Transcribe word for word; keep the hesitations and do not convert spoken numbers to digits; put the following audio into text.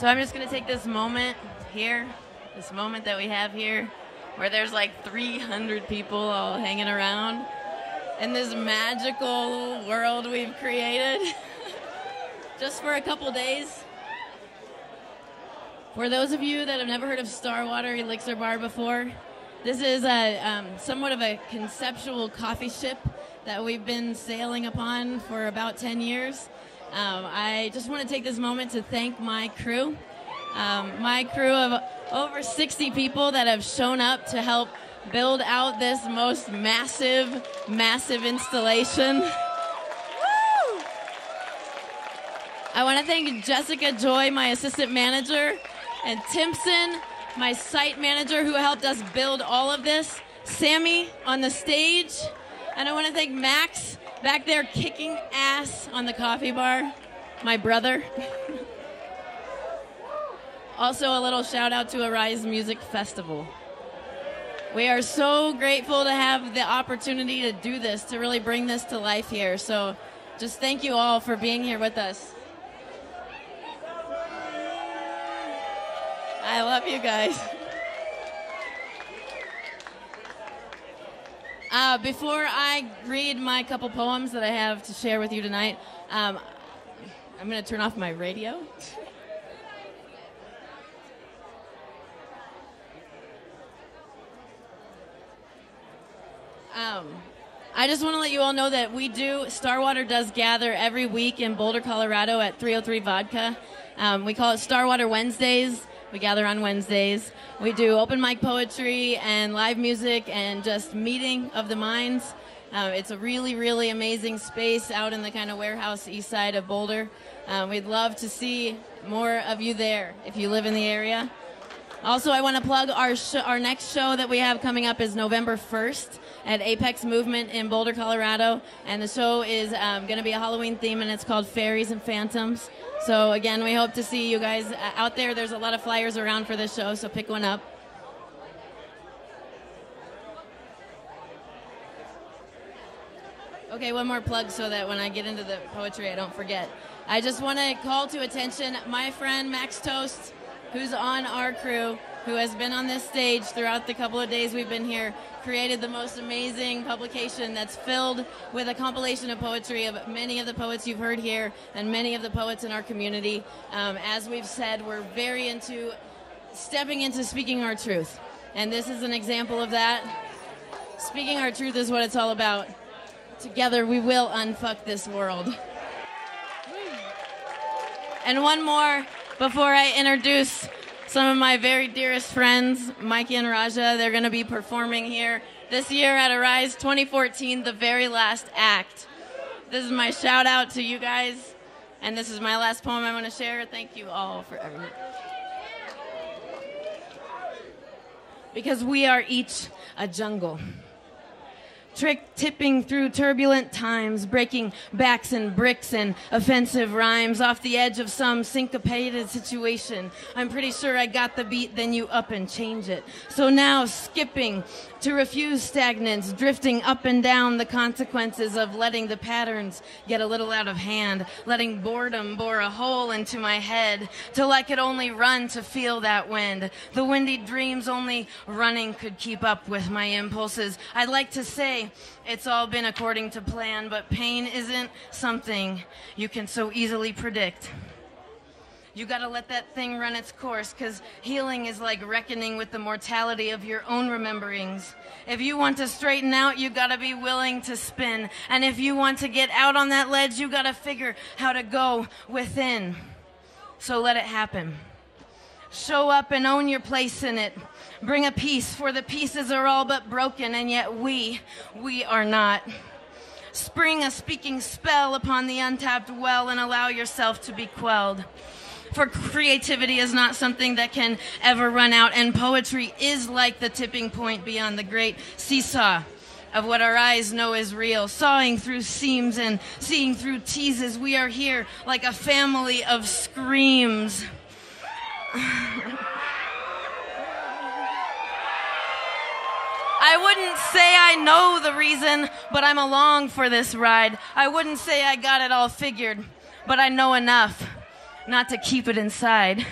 So I'm just going to take this moment here, this moment that we have here, where there's like three hundred people all hanging around in this magical world we've created just for a couple days. For those of you that have never heard of Starwater Elixir Bar before, this is a um, somewhat of a conceptual coffee ship that we've been sailing upon for about ten years. Um, I just want to take this moment to thank my crew, um, my crew of over sixty people that have shown up to help build out this most massive, massive installation. Woo! I want to thank Jessica Joy, my assistant manager, and Timpson, my site manager, who helped us build all of this, Sammy on the stage, and I want to thank Max back there kicking ass on the coffee bar, my brother. Also a little shout out to Arise Music Festival. We are so grateful to have the opportunity to do this, to really bring this to life here. So just thank you all for being here with us. I love you guys. Uh, before I read my couple poems that I have to share with you tonight, um, I'm going to turn off my radio. um, I just want to let you all know that we do, Starwater does gather every week in Boulder, Colorado at three oh three Vodka. Um, we call it Starwater Wednesdays. We gather on Wednesdays. We do open mic poetry and live music and just meeting of the minds. Um, it's a really, really amazing space out in the kind of warehouse east side of Boulder. Um, we'd love to see more of you there if you live in the area. Also, I want to plug our, sh our next show that we have coming up is November first at Apex Movement in Boulder, Colorado. And the show is um, going to be a Halloween theme, and it's called Fairies and Phantoms. So again, we hope to see you guys out there. There's a lot of flyers around for this show, so pick one up. Okay, one more plug so that when I get into the poetry, I don't forget. I just want to call to attention my friend Max Toast, who's on our crew, who has been on this stage throughout the couple of days we've been here, created the most amazing publication that's filled with a compilation of poetry of many of the poets you've heard here and many of the poets in our community. Um, as we've said, we're very into stepping into speaking our truth. And this is an example of that. Speaking our truth is what it's all about. Together we will unfuck this world. And one more before I introduce some of my very dearest friends, Mikey and Raja. They're going to be performing here this year at Arise twenty fourteen, the very last act. This is my shout out to you guys, and this is my last poem I want to share. Thank you all for everything. Because we are each a jungle. Trick tipping through turbulent times, breaking backs and bricks and offensive rhymes off the edge of some syncopated situation. I'm pretty sure I got the beat, then you up and change it. So now skipping to refuse stagnance, drifting up and down the consequences of letting the patterns get a little out of hand, letting boredom bore a hole into my head till I could only run to feel that wind. The windy dreams only running could keep up with my impulses. I'd like to say it's all been according to plan, but pain isn't something you can so easily predict. You gotta let that thing run its course, because healing is like reckoning with the mortality of your own rememberings. If you want to straighten out, you gotta be willing to spin. And if you want to get out on that ledge, you gotta figure how to go within. So let it happen. Show up and own your place in it. Bring a piece, for the pieces are all but broken, and yet we, we are not. Spring a speaking spell upon the untapped well and allow yourself to be quelled. For creativity is not something that can ever run out, and poetry is like the tipping point beyond the great seesaw of what our eyes know is real, sawing through seams and seeing through teases. We are here like a family of screams. I wouldn't say I know the reason, but I'm along for this ride. I wouldn't say I got it all figured, but I know enough not to keep it inside.